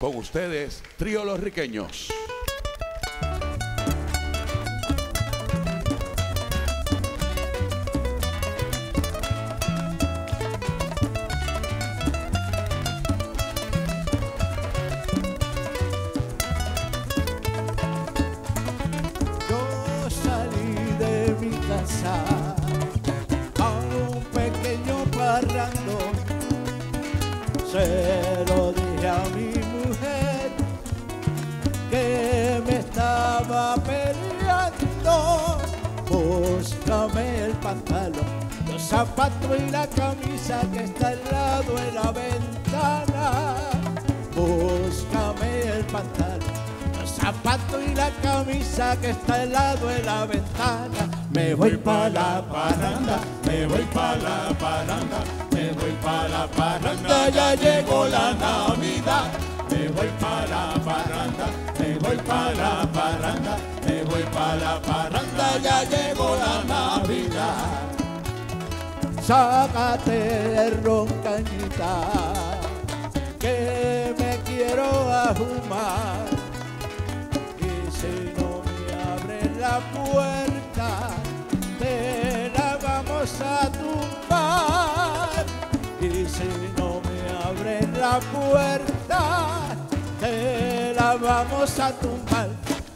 Con ustedes, Trío Los Riqueños. Yo salí de mi casa a un pequeño parrandón. Se lo dije a mi mujer que me estaba peleando. Búscame el pantalón, los zapatos y la camisa que está al lado de la ventana. Búscame el pantalón, los zapatos y la camisa que está al lado de la ventana. Me voy pa' la parranda, me voy pa' la parranda, me voy pa' la parranda, ya llegó la Navidad. Me voy pa' la parranda, me voy pa' la parranda, me voy pa' la parranda, ya llegó la Navidad. Sácate roncañita, que me quiero ahumar, y si no me abres la puerta, te la vamos a tumbar. Y si no me abres la puerta, te la vamos a tumbar.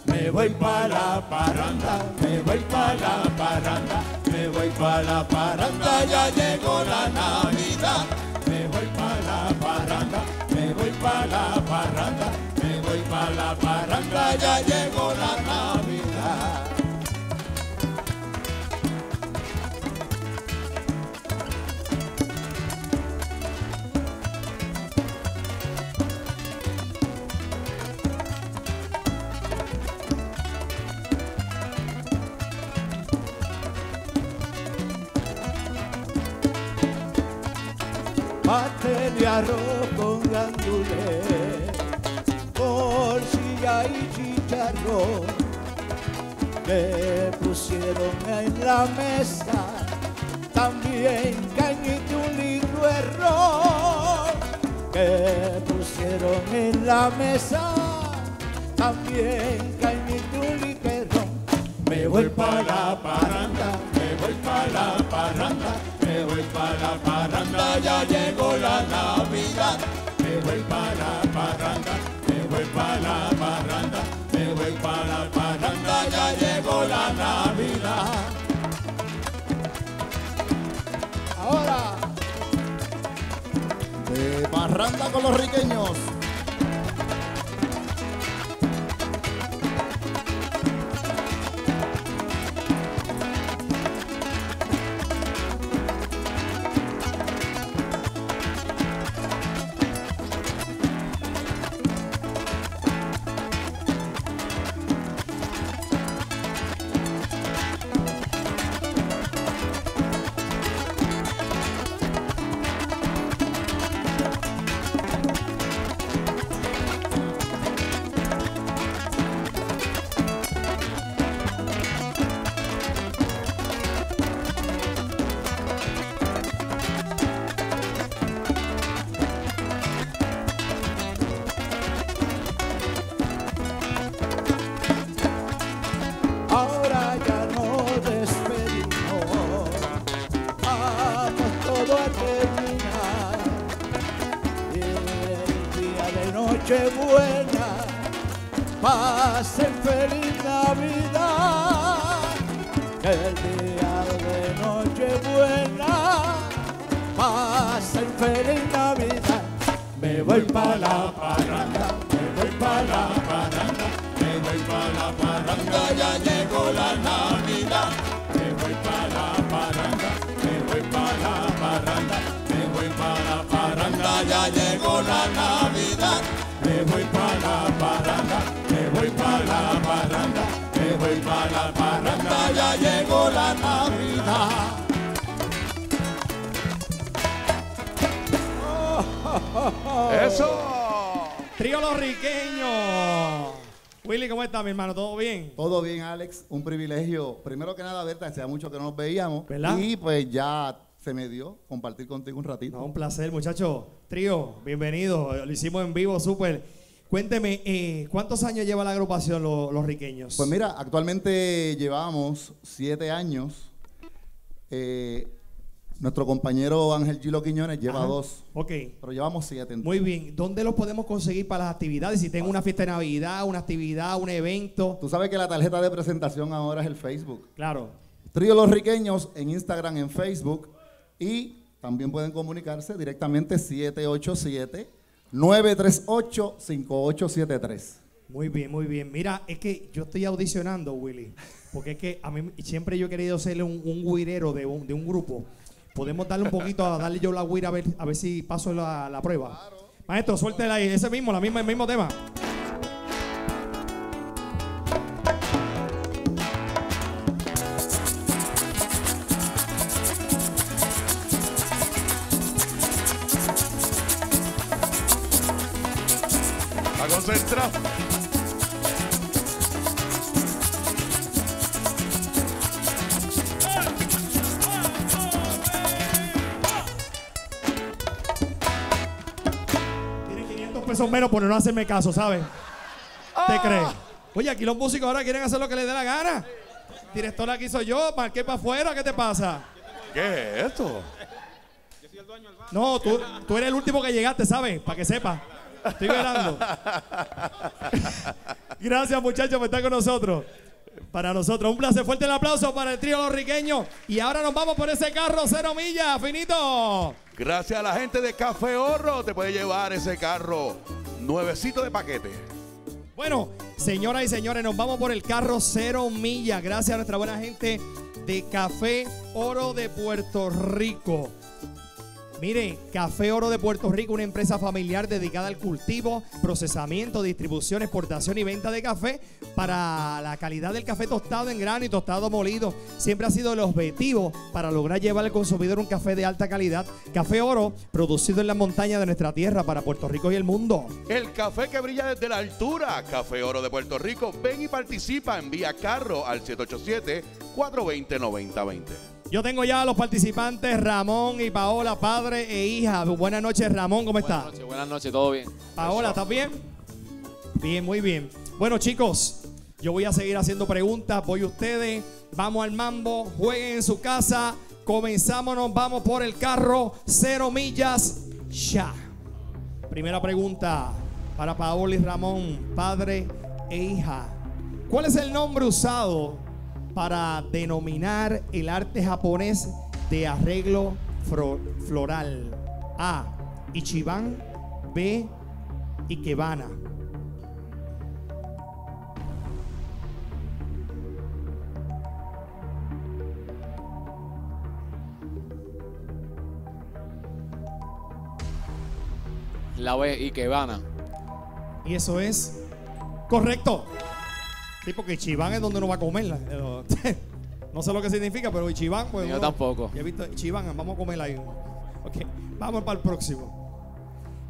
Me voy pa' la parranda, me voy pa' la parranda, me voy pa' la parranda, ya llegó la Navidad. Me voy pa' la parranda, me voy pa' la parranda, me voy pa' la parranda, ya llegó la Navidad. Pastel de arroz con gandules, morcilla y chicharrón, que pusieron en la mesa, también cañita y un lindo error, que pusieron en la mesa, también cañita y un lindo error. Me voy pa' la parranda, me voy pa' la parranda, me voy pa' la parranda, ya llegó la Navidad. Me voy pa' la parranda, me voy pa' la parranda, me voy pa' la parranda, ya llegó la Navidad. Ahora, de parranda con los riqueños. Buena, pasen feliz Navidad. El día de Nochebuena, pasen feliz Navidad. Me voy pa' la parranda, me voy pa' la parranda, me voy pa' la parranda, ya llegó la Navidad. Me voy pa' la parranda, me voy pa' la parranda, me voy pa' la parranda, ya llegó la Navidad. Me voy pa' la parranda, me voy pa' la parranda, me voy pa' la parranda, ya llegó la Navidad. Oh, oh, oh, oh. ¡Eso! Trío Los Riqueños. Willy, ¿cómo estás, mi hermano? ¿Todo bien? Todo bien, Alex. Un privilegio. Primero que nada, verte. Hacía mucho que no nos veíamos. ¿Verdad? Y pues ya se me dio compartir contigo un ratito. No, un placer, muchachos. Trío, bienvenido. Lo hicimos en vivo, súper. Cuénteme, ¿cuántos años lleva la agrupación Los Riqueños? Pues mira, actualmente llevamos 7 años. Nuestro compañero Ángel Chilo Quiñones lleva 2. Ok. Pero llevamos 7. Muy bien. ¿Dónde los podemos conseguir para las actividades? Si tengo una fiesta de Navidad, una actividad, un evento. Tú sabes que la tarjeta de presentación ahora es el Facebook. Claro. Trío Los Riqueños en Instagram, en Facebook. Y también pueden comunicarse directamente 787-938-5873. Muy bien, muy bien. Mira, es que yo estoy audicionando, Willy. Porque es que a mí siempre yo he querido serle un guirero de un grupo. Podemos darle un poquito, a darle yo la guira a ver si paso la prueba. Claro. Maestro, suéltela ahí, el mismo tema. A concentrar. Pesos menos por no hacerme caso, ¿sabes? ¿Te crees? Oye, aquí los músicos ahora quieren hacer lo que les dé la gana. Director, aquí soy yo, marqué para afuera, ¿qué te pasa? ¿Qué es esto? Yo soy el dueño del bar. No, tú eres el último que llegaste, ¿sabes? Para que sepas. Estoy velando. Gracias, muchachos, por estar con nosotros. Para nosotros, un placer. Fuerte el aplauso para el trío Los Riqueños. Y ahora nos vamos por ese carro 0 millas, finito. Gracias a la gente de Café Oro. Te puede llevar ese carro nuevecito de paquete. Bueno, señoras y señores, nos vamos por el carro 0 millas. Gracias a nuestra buena gente de Café Oro de Puerto Rico. Mire, Café Oro de Puerto Rico, una empresa familiar dedicada al cultivo, procesamiento, distribución, exportación y venta de café para la calidad del café tostado en grano y tostado molido. Siempre ha sido el objetivo para lograr llevar al consumidor un café de alta calidad. Café Oro, producido en las montañas de nuestra tierra para Puerto Rico y el mundo. El café que brilla desde la altura. Café Oro de Puerto Rico. Ven y participa. Envía carro al 787-420-9020. Yo tengo ya a los participantes, Ramón y Paola, padre e hija. Buenas noches, Ramón, ¿cómo estás? Buenas noches, todo bien. Paola, ¿estás bien? Bien, muy bien. Bueno, chicos, yo voy a seguir haciendo preguntas. Voy ustedes, vamos al mambo, jueguen en su casa. Comenzamos, nos vamos por el carro 0 millas ya. Primera pregunta para Paola y Ramón, padre e hija. ¿Cuál es el nombre usado para denominar el arte japonés de arreglo floral? A. Ichiban. B. Ikebana. La B. Ikebana. Y eso es correcto. Sí, porque Ichiban es donde uno va a comerla. No sé lo que significa, pero Ichiban, pues. Yo tampoco. Ya he visto Ichiban, vamos a comerla ahí. Ok, vamos para el próximo.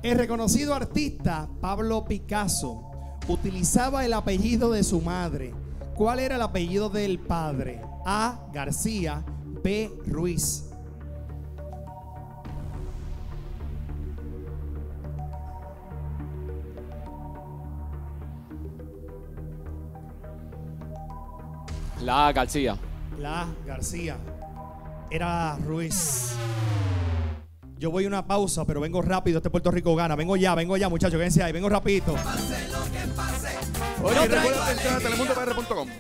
El reconocido artista Pablo Picasso utilizaba el apellido de su madre. ¿Cuál era el apellido del padre? A. García. B. Ruiz. La A. García. La A. García. Era Ruiz. Yo voy a una pausa, pero vengo rápido. Este Puerto Rico gana. Vengo ya, muchachos. Quédense ahí. Vengo rapidito. Pase lo que pase. Oye, recuerda entrar a telemundoPR.com.